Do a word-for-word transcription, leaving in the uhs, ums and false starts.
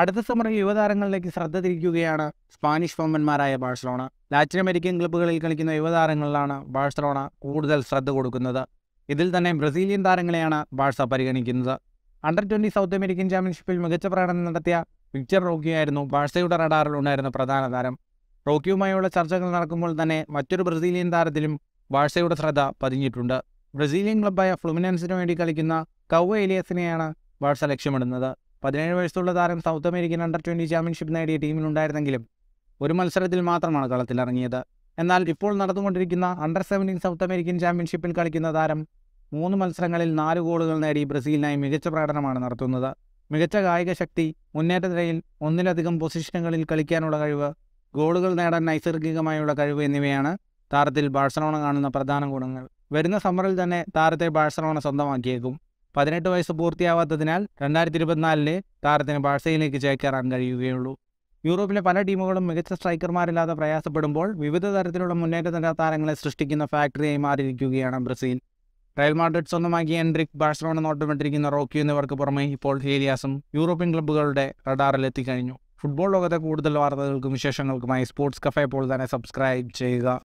അടുത്ത സമ്മർ യുവതാരങ്ങളിലേക്ക് ശ്രദ്ധ തിരിക്കുകയാണ് സ്പാനിഷ് വമ്പന്മാരായ ബാഴ്സലോണ. ലാറ്റിൻ അമേരിക്കൻ ക്ലബ്ബുകളിൽ കളിക്കുന്ന യുവതാരങ്ങളിലാണ് ബാഴ്സലോണ കൂടുതൽ ശ്രദ്ധ കൊടുക്കുന്നത്. ഇതിൽ തന്നെ ബ്രസീലിയൻ താരങ്ങളെയാണ് ബാഴ്സ പരിഗണിക്കുന്നത്. അണ്ടർ ട്വൻ്റി സൗത്ത് അമേരിക്കൻ ചാമ്പ്യൻഷിപ്പിൽ മികച്ച പ്രകടനം നടത്തിയ വിക്ടർ റോക്കിയായിരുന്നു ബാഴ്സയുടെ റഡാറിൽ ഉണ്ടായിരുന്ന പ്രധാന താരം. റോക്കിയുമായുള്ള ചർച്ചകൾ നടക്കുമ്പോൾ തന്നെ മറ്റൊരു ബ്രസീലിയൻ താരത്തിലും ബാഴ്സയുടെ ശ്രദ്ധ പതിഞ്ഞിട്ടുണ്ട്. ബ്രസീലിയൻ ക്ലബ്ബായ ഫ്ലുമിനൻസിനു വേണ്ടി കളിക്കുന്ന കൗവ എലിയസിനെയാണ് ബാഴ്സ ലക്ഷ്യമിടുന്നത്. പതിനേഴ് വയസ്സുള്ള താരം South American under twenty championship നേടിയ ടീമിലുണ്ടായിരുന്നെങ്കിലും ഒരു മത്സരത്തിൽ മാത്രമാണ് കളത്തിലിറങ്ങിയത്. എന്നാൽ ഇപ്പോൾ നടന്നുകൊണ്ടിരിക്കുന്ന അണ്ടർ സെവൻറ്റീൻ സൗത്ത് അമേരിക്കൻ ചാമ്പ്യൻഷിപ്പിൽ കളിക്കുന്ന താരം മൂന്ന് മത്സരങ്ങളിൽ നാല് ഗോളുകൾ നേടി ബ്രസീലിനായി മികച്ച പ്രകടനമാണ് നടത്തുന്നത്. മികച്ച കായിക ശക്തി, മുന്നേറ്റ നിരയിൽ ഒന്നിലധികം പൊസിഷനുകളിൽ കളിക്കാനുള്ള കഴിവ്, ഗോളുകൾ നേടാൻ നൈസർഗികമായുള്ള കഴിവ് എന്നിവയാണ് താരത്തിൽ ബാഴ്സലോണ കാണുന്ന പ്രധാന ഗുണങ്ങൾ. വരുന്ന സമ്മറിൽ തന്നെ താരത്തെ ബാഴ്സലോണ സ്വന്തമാക്കിയേക്കും. പതിനെട്ട് വയസ്സ് പൂർത്തിയാവാത്തതിനാൽ രണ്ടായിരത്തി ഇരുപത്തിനാലിലെ താരത്തിന് ബാഴ്സയിലേക്ക് ചേക്കേറാൻ കഴിയുകയുള്ളൂ. യൂറോപ്പിലെ പല ടീമുകളും മികച്ച സ്ട്രൈക്കർമാരില്ലാതെ പ്രയാസപ്പെടുമ്പോൾ വിവിധ തരത്തിലുള്ള മുന്നേറ്റ നിര താരങ്ങളെ സൃഷ്ടിക്കുന്ന ഫാക്ടറിയായി മാറിയിരിക്കുകയാണ് ബ്രസീൽ. റയൽ മാഡ്രിഡ് സ്വന്തമാക്കിയ എൻട്രിക്, ബാഴ്സലോണ നോട്ടമിട്ടിരിക്കുന്ന റോക്കി എന്നിവർക്ക് പുറമെ ഇപ്പോൾ ഹേലിയാസും യൂറോപ്യൻ ക്ലബ്ബുകളുടെ റഡാറിലെത്തിക്കഴിഞ്ഞു. ഫുട്ബോൾ ലോകത്തെ കൂടുതൽ വാർത്തകൾക്കും വിശേഷങ്ങൾക്കുമായി സ്പോർട്സ് കഫേ ഇപ്പോൾ തന്നെ സബ്സ്ക്രൈബ് ചെയ്യുക.